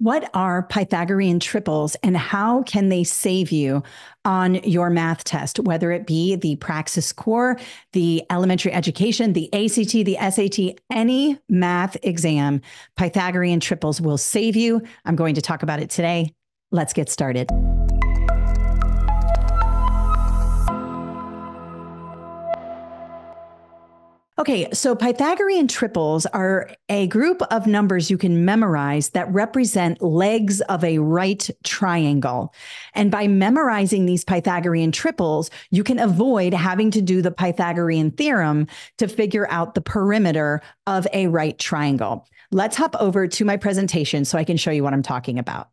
What are Pythagorean triples and how can they save you on your math test, whether it be the Praxis Core, the elementary education, the ACT, the SAT, any math exam, Pythagorean triples will save you. I'm going to talk about it today. Let's get started. Okay, so Pythagorean triples are a group of numbers you can memorize that represent legs of a right triangle. And by memorizing these Pythagorean triples, you can avoid having to do the Pythagorean theorem to figure out the perimeter of a right triangle. Let's hop over to my presentation so I can show you what I'm talking about.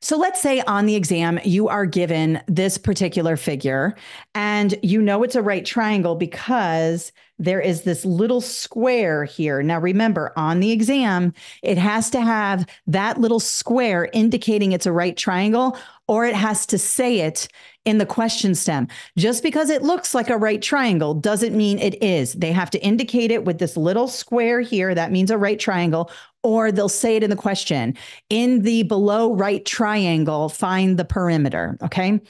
So let's say on the exam, you are given this particular figure and you know it's a right triangle because there is this little square here. Now, remember, on the exam, it has to have that little square indicating it's a right triangle, or it has to say it in the question stem. Just because it looks like a right triangle doesn't mean it is. They have to indicate it with this little square here. That means a right triangle, or they'll say it in the question. In the below right triangle, find the perimeter, okay?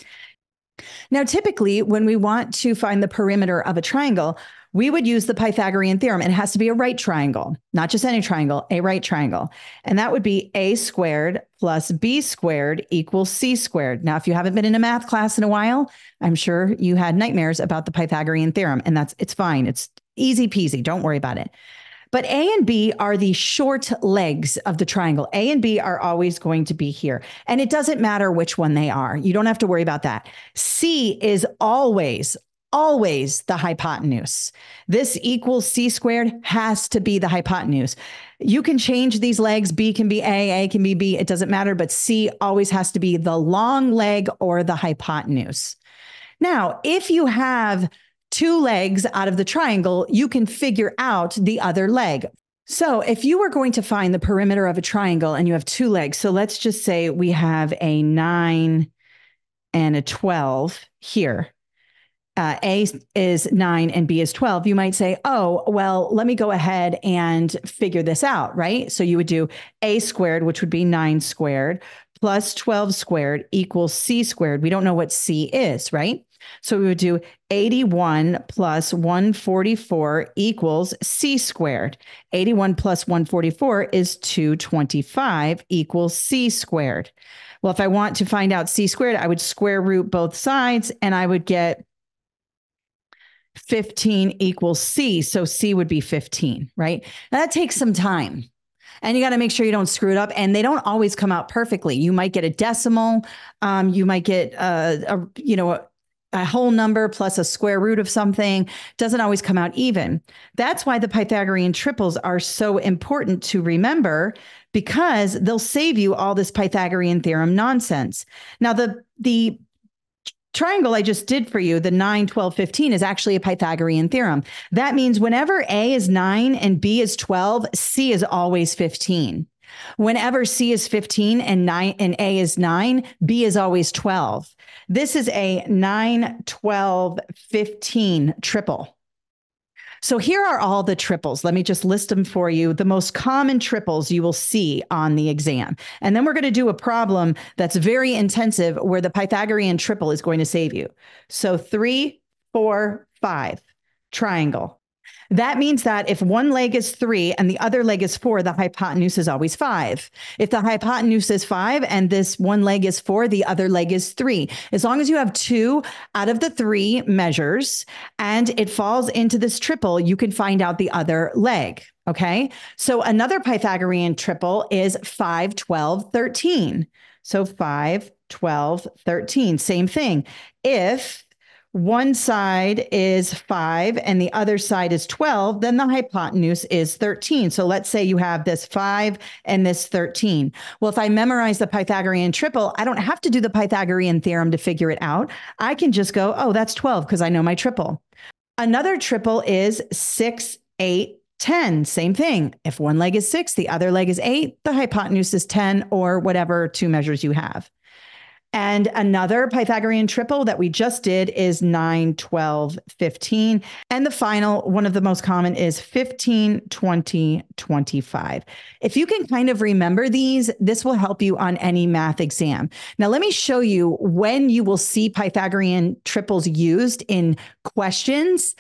Now, typically, when we want to find the perimeter of a triangle, we would use the Pythagorean theorem. It has to be a right triangle, not just any triangle, a right triangle. And that would be a squared plus b squared equals c squared. Now, if you haven't been in a math class in a while, I'm sure you had nightmares about the Pythagorean theorem, and it's fine. It's easy peasy. Don't worry about it. But A and B are the short legs of the triangle. A and B are always going to be here. And it doesn't matter which one they are. You don't have to worry about that. C is always the hypotenuse. This equals C squared has to be the hypotenuse. You can change these legs. B can be A can be B. It doesn't matter, but C always has to be the long leg or the hypotenuse. Now, if you have two legs out of the triangle, you can figure out the other leg. So if you were going to find the perimeter of a triangle and you have two legs, so let's just say we have a 9 and a 12 here. A is 9 and B is 12. You might say, oh, well, let me go ahead and figure this out, right? So you would do A squared, which would be 9 squared, plus 12 squared equals C squared. We don't know what C is, right? So we would do 81 plus 144 equals C squared. 81 plus 144 is 225 equals C squared. Well, if I want to find out C squared, I would square root both sides and I would get 15 equals C. So C would be 15, right? Now that takes some time. And you got to make sure you don't screw it up. And they don't always come out perfectly. You might get a decimal. You might get a whole number plus a square root of something. Doesn't always come out even. That's why the Pythagorean triples are so important to remember, because they'll save you all this Pythagorean theorem nonsense. Now, the triangle I just did for you, the 9, 12, 15, is actually a Pythagorean theorem. That means whenever A is 9 and B is 12, C is always 15. Whenever C is 15 and A is 9, B is always 12. This is a 9, 12, 15 triple. So here are all the triples. Let me just list them for you. The most common triples you will see on the exam. And then we're going to do a problem that's very intensive where the Pythagorean triple is going to save you. So 3, 4, 5, triangle. That means that if one leg is 3 and the other leg is 4, the hypotenuse is always 5. If the hypotenuse is 5 and this one leg is 4, the other leg is 3. As long as you have 2 out of the 3 measures and it falls into this triple, you can find out the other leg. Okay. So another Pythagorean triple is 5, 12, 13. So 5, 12, 13, same thing. If one side is 5 and the other side is 12, then the hypotenuse is 13. So let's say you have this 5 and this 13. Well, if I memorize the Pythagorean triple, I don't have to do the Pythagorean theorem to figure it out. I can just go, oh, that's 12 because I know my triple. Another triple is 6, 8, 10. Same thing. If one leg is 6, the other leg is 8, the hypotenuse is 10, or whatever two measures you have. And another Pythagorean triple that we just did is 9, 12, 15. And the final, one of the most common, is 15, 20, 25. If you can kind of remember these, this will help you on any math exam. Now, let me show you when you will see Pythagorean triples used in questions.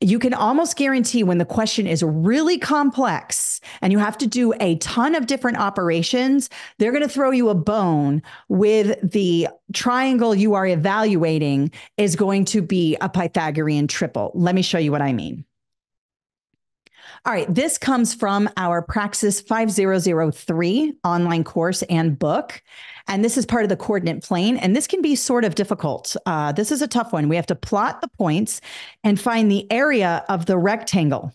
You can almost guarantee when the question is really complex and you have to do a ton of different operations, they're going to throw you a bone with the triangle you are evaluating is going to be a Pythagorean triple. Let me show you what I mean. All right, this comes from our Praxis 5003 online course and book. And this is part of the coordinate plane. And this can be sort of difficult. This is a tough one. We have to plot the points and find the area of the rectangle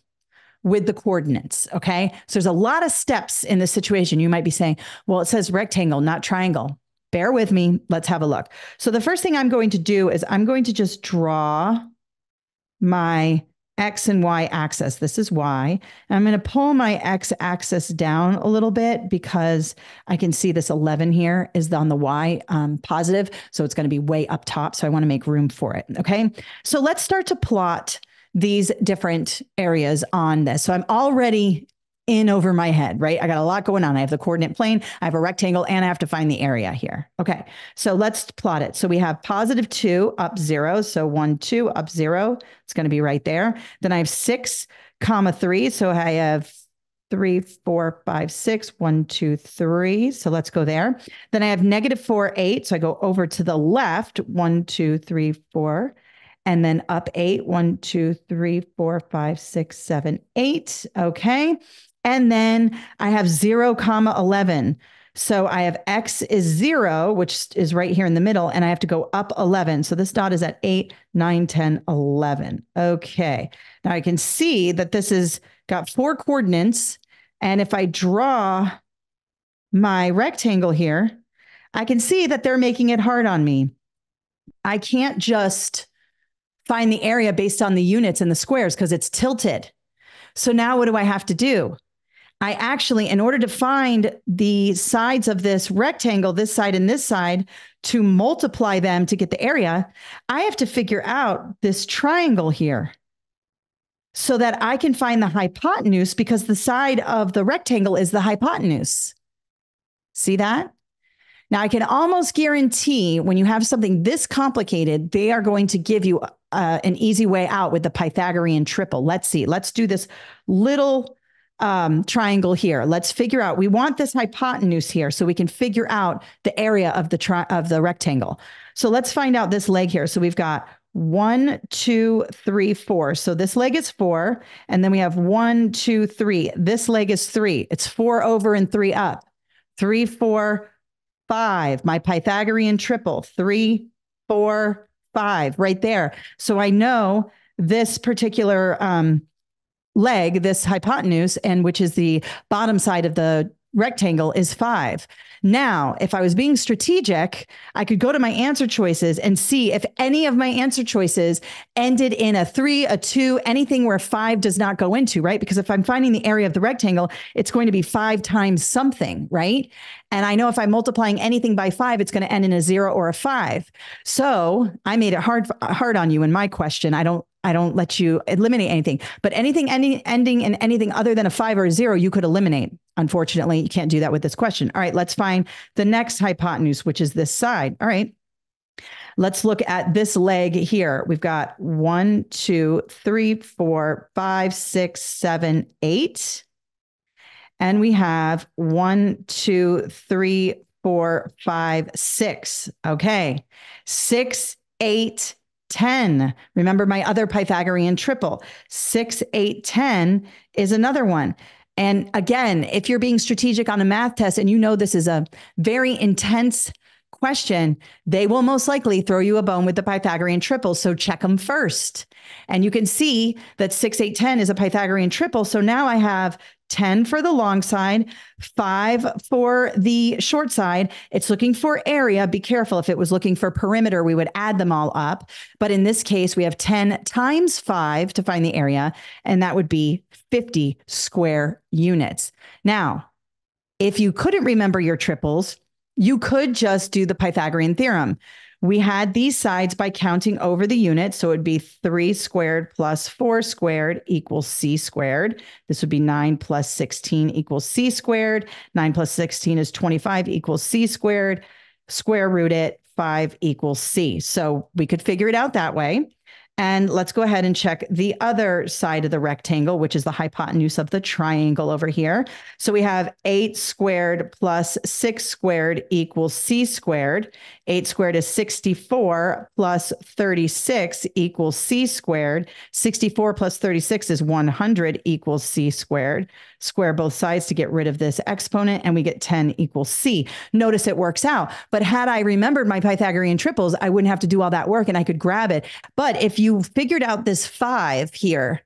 with the coordinates. Okay, so there's a lot of steps in this situation. You might be saying, well, it says rectangle, not triangle. Bear with me. Let's have a look. So the first thing I'm going to do is I'm going to just draw my X and Y axis. This is Y. And I'm going to pull my X axis down a little bit because I can see this 11 here is on the Y positive. So it's going to be way up top. So I want to make room for it. Okay. So let's start to plot these different areas on this. So I'm already in over my head, right? I got a lot going on. I have the coordinate plane, I have a rectangle, and I have to find the area here. Okay. So let's plot it. So we have positive 2 up 0. So 1, 2 up 0. It's going to be right there. Then I have 6, comma 3. So I have 3, 4, 5, 6, 1, 2, 3. So let's go there. Then I have negative 4, 8. So I go over to the left. 1, 2, 3, 4. And then up 8. 1, 2, 3, 4, 5, 6, 7, 8. Okay. And then I have 0, comma 11. So I have X is 0, which is right here in the middle, and I have to go up 11. So this dot is at 8, 9, 10, 11. Okay. Now I can see that this has got 4 coordinates. And if I draw my rectangle here, I can see that they're making it hard on me. I can't just find the area based on the units and the squares because it's tilted. So now what do I have to do? I actually, in order to find the sides of this rectangle, this side and this side, to multiply them to get the area, I have to figure out this triangle here so that I can find the hypotenuse because the side of the rectangle is the hypotenuse. See that? Now I can almost guarantee when you have something this complicated, they are going to give you an easy way out with the Pythagorean triple. Let's see. Let's do this little triangle here. Let's figure out, we want this hypotenuse here so we can figure out the area of the rectangle. So let's find out this leg here. So we've got 1, 2, 3, 4. So this leg is 4. And then we have 1, 2, 3. This leg is 3. It's 4 over and 3 up. 3, 4, 5, my Pythagorean triple, 3, 4, 5 right there. So I know this particular leg, this hypotenuse, and which is the bottom side of the rectangle is 5. Now, if I was being strategic, I could go to my answer choices and see if any of my answer choices ended in a 3, a 2, anything where 5 does not go into, right? Because if I'm finding the area of the rectangle, it's going to be 5 times something, right? And I know if I'm multiplying anything by 5, it's going to end in a 0 or a 5. So I made it hard on you in my question. I don't let you eliminate anything, but anything ending in anything other than a 5 or a 0, you could eliminate. Unfortunately, you can't do that with this question. All right, let's find the next hypotenuse, which is this side. All right, let's look at this leg here. We've got 1, 2, 3, 4, 5, 6, 7, 8. And we have 1, 2, 3, 4, 5, 6. Okay, 6, 8, 10. Remember my other Pythagorean triple. 6, 8, 10 is another one. And again, if you're being strategic on a math test and you know this is a very intense question, they will most likely throw you a bone with the Pythagorean triple. So check them first. And you can see that 6, 8, 10 is a Pythagorean triple. So now I have 10 for the long side, 5 for the short side. It's looking for area. Be careful. If it was looking for perimeter, we would add them all up. But in this case, we have 10 times 5 to find the area, and that would be 50 square units. Now, if you couldn't remember your triples, You could just do the Pythagorean theorem. We had these sides by counting over the unit. So it would be 3 squared plus 4 squared equals c squared. This would be 9 plus 16 equals c squared. 9 plus 16 is 25 equals c squared. Square root it, 5 equals c. So we could figure it out that way. And let's go ahead and check the other side of the rectangle, which is the hypotenuse of the triangle over here. So we have 8 squared plus 6 squared equals c squared. 8 squared is 64 plus 36 equals c squared. 64 plus 36 is 100 equals c squared. Square both sides to get rid of this exponent, and we get 10 equals c. Notice it works out. But had I remembered my Pythagorean triples, I wouldn't have to do all that work and I could grab it. But if you figured out this 5 here,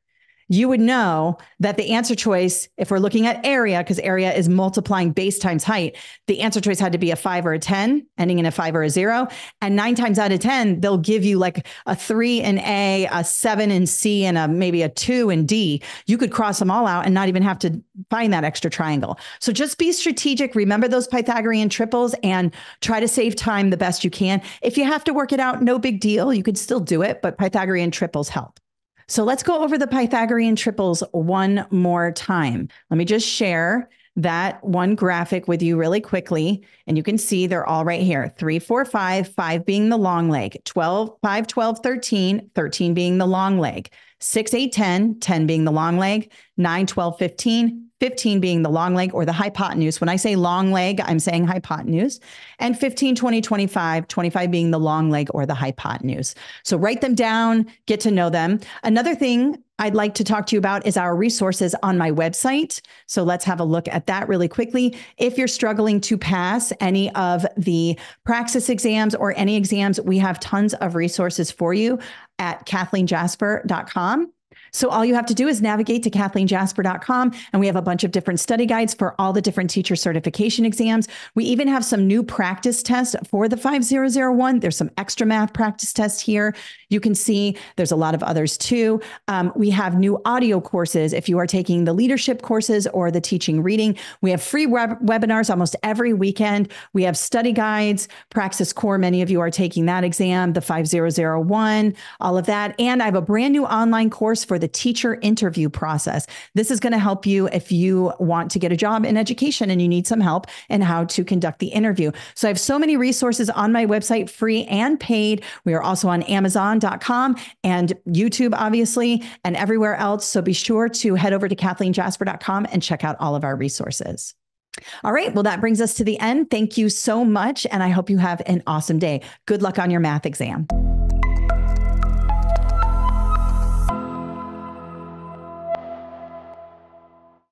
you would know that the answer choice, if we're looking at area, because area is multiplying base times height, the answer choice had to be a 5 or a 10, ending in a 5 or a 0. And 9 times out of 10, they'll give you like a 3 in A, a 7 in C, and maybe a 2 in D. You could cross them all out and not even have to find that extra triangle. So just be strategic. Remember those Pythagorean triples and try to save time the best you can. If you have to work it out, no big deal. You could still do it, but Pythagorean triples help. So let's go over the Pythagorean triples one more time. Let me just share that one graphic with you really quickly. And you can see they're all right here. 3, 4, 5, 5 being the long leg, 5, 12, 13, 13 being the long leg, 6, 8, 10, 10 being the long leg, 9, 12, 15, 15 being the long leg or the hypotenuse. When I say long leg, I'm saying hypotenuse. And 15, 20, 25, 25 being the long leg or the hypotenuse. So write them down, get to know them. Another thing I'd like to talk to you about is our resources on my website. So let's have a look at that really quickly. If you're struggling to pass any of the Praxis exams or any exams, we have tons of resources for you at KathleenJasper.com. So all you have to do is navigate to KathleenJasper.com, and we have a bunch of different study guides for all the different teacher certification exams. We even have some new practice tests for the 5001. There's some extra math practice tests here. You can see there's a lot of others too. We have new audio courses. If you are taking the leadership courses or the teaching reading, we have free webinars almost every weekend. We have study guides, Praxis Core. Many of you are taking that exam, the 5001, all of that. And I have a brand new online course for the teacher interview process. This is going to help you if you want to get a job in education and you need some help in how to conduct the interview. So I have so many resources on my website, free and paid. We are also on Amazon.com and YouTube, obviously, and everywhere else. So be sure to head over to KathleenJasper.com and check out all of our resources. All right. Well, that brings us to the end. Thank you so much. And I hope you have an awesome day. Good luck on your math exam.